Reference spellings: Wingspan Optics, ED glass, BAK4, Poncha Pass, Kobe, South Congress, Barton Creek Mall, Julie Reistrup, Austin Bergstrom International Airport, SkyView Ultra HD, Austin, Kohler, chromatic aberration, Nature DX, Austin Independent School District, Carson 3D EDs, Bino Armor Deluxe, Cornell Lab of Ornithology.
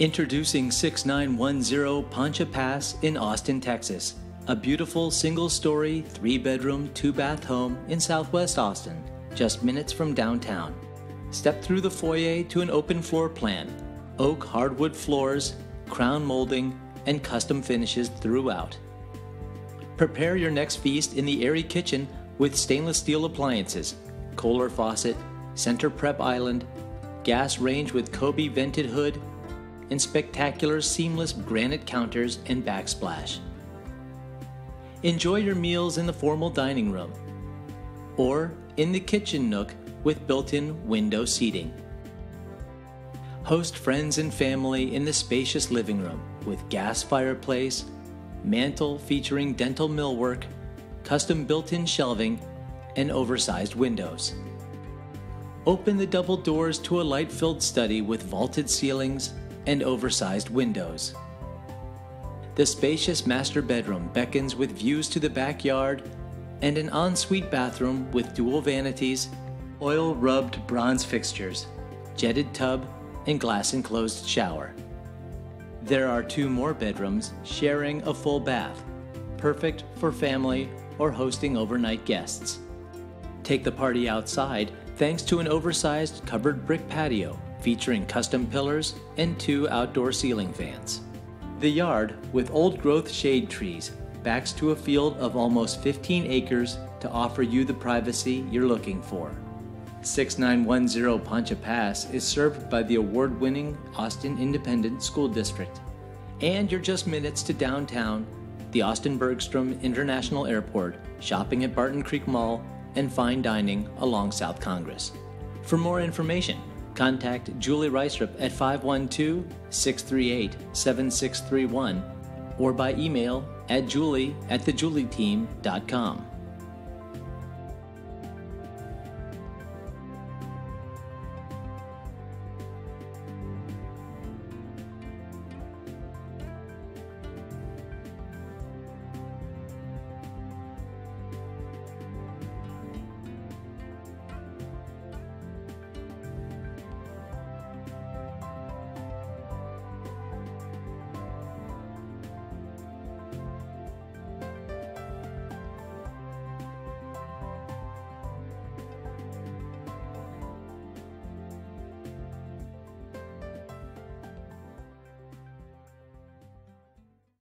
Introducing 6910 Poncha Pass in Austin, Texas, a beautiful single-story, 3-bedroom, 2-bath home in Southwest Austin, just minutes from downtown. Step through the foyer to an open floor plan, oak hardwood floors, crown molding, and custom finishes throughout. Prepare your next feast in the airy kitchen with stainless steel appliances, Kohler faucet, center prep island, gas range with Kobe vented hood, and spectacular seamless granite counters and backsplash. Enjoy your meals in the formal dining room or in the kitchen nook with built-in window seating. Host friends and family in the spacious living room with gas fireplace, mantel featuring dental millwork, custom built-in shelving, and oversized windows. Open the double doors to a light-filled study with vaulted ceilings and oversized windows. The spacious master bedroom beckons with views to the backyard and an ensuite bathroom with dual vanities, oil-rubbed bronze fixtures, jetted tub, and glass-enclosed shower. There are 2 more bedrooms sharing a full bath, perfect for family or hosting overnight guests. Take the party outside thanks to an oversized covered brick patio featuring custom pillars and 2 outdoor ceiling fans. The yard, with old-growth shade trees, backs to a field of almost 15 acres to offer you the privacy you're looking for. 6910 Poncha Pass is served by the award-winning Austin Independent School District. And you're just minutes to downtown, the Austin Bergstrom International Airport, shopping at Barton Creek Mall, and fine dining along South Congress. For more information, contact Julie Reistrup at 512-638-7631 or by email at julie@thejulieteam.com.